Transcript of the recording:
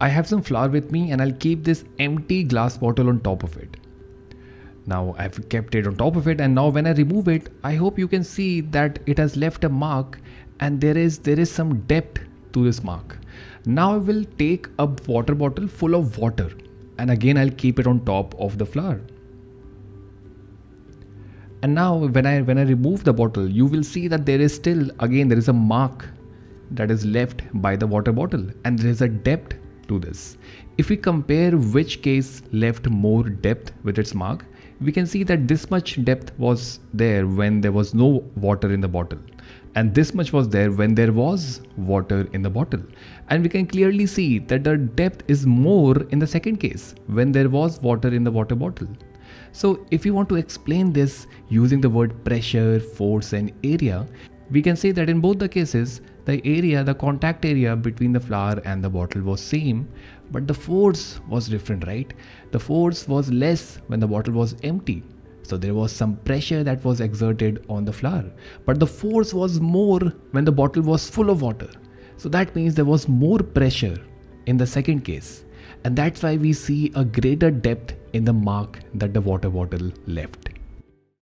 I have some flour with me and I'll keep this empty glass bottle on top of it. Now I've kept it on top of it, and now when I remove it, I hope you can see that it has left a mark and there is some depth to this mark. Now I will take a water bottle full of water and again I'll keep it on top of the flour. And now when I remove the bottle, you will see that there is a mark that is left by the water bottle, and there is a depth to this. If we compare which case left more depth with its mark, we can see that this much depth was there when there was no water in the bottle, and this much was there when there was water in the bottle. And we can clearly see that the depth is more in the second case when there was water in the water bottle. So if you want to explain this using the word pressure, force and area, we can say that in both the cases, the area, the contact area between the flour and the bottle was same, but the force was different, right? The force was less when the bottle was empty. So there was some pressure that was exerted on the flour, but the force was more when the bottle was full of water. So that means there was more pressure in the second case. And that's why we see a greater depth in the mark that the water bottle left.